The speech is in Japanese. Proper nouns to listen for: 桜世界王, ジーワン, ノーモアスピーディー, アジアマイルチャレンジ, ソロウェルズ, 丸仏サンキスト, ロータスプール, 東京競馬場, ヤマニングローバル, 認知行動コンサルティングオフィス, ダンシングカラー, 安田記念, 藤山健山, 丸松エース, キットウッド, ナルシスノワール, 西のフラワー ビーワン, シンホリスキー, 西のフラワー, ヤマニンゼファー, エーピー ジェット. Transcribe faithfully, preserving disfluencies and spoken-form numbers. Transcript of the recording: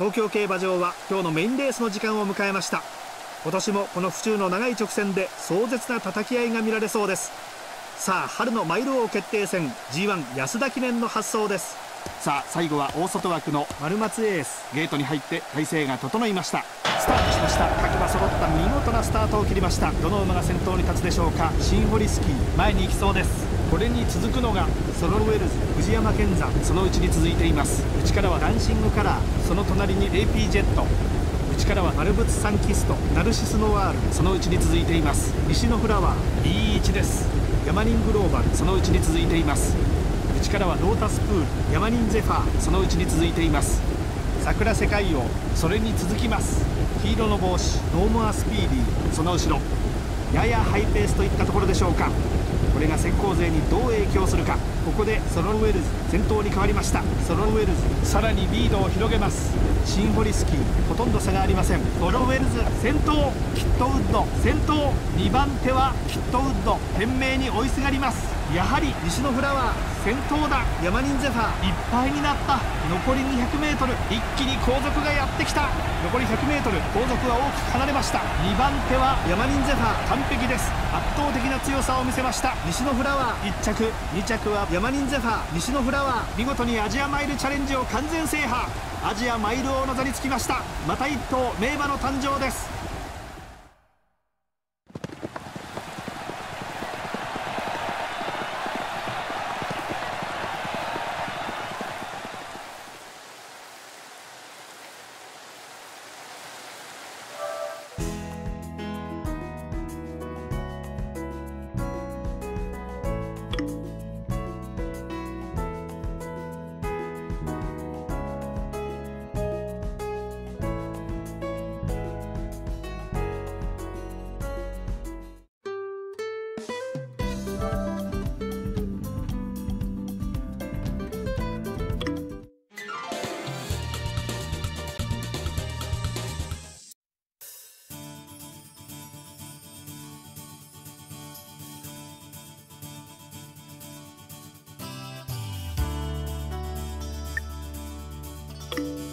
東京競馬場は今日のメインレースの時間を迎えました。今年もこの府中の長い直線で壮絶な叩き合いが見られそうです。さあ春のマイル王決定戦 ジーワン 安田記念の発走です。さあ最後は大外枠の丸松エース、ゲートに入って体勢が整いました。スタートしました。各馬揃った見事なスタートを切りました。どの馬が先頭に立つでしょうか。シンホリスキー前に行きそうです。これに続くのがソロウェルズ、藤山健山、そのうちに続いています。内からはダンシングカラー、その隣に エーピー ジェット、内からは丸仏サンキスト、ナルシスノワール、そのうちに続いています。西のフラワー ビーワン です。ヤマニングローバル、そのうちに続いています。内からはロータスプール、ヤマニンゼファー、そのうちに続いています。桜世界王、それに続きます。黄色の帽子ノーモアスピーディー、その後ろややハイペースといったところでしょうか。これが先行勢にどう影響するか。ここでソロウェルズ先頭に変わりました。ソロウェルズさらにリードを広げます。シンホリスキーほとんど差がありません。ソロウェルズ先頭、キットウッド先頭、にばんてはキットウッド、懸命に追いすがります。やはり西のフラワー先頭だ。ヤマニンゼファーいっぱいになった。残り にひゃくメートル 一気に後続がやってきた。残り ひゃくメートル 後続は大きく離れました。にばんてはヤマニンゼファー完璧です。圧倒的な強さを見せました。西のフラワーいっちゃく、にちゃくはヤマニンゼファー。西のフラワー見事にアジアマイルチャレンジを完全制覇、アジアマイル王の座につきました。また一頭名馬の誕生です。you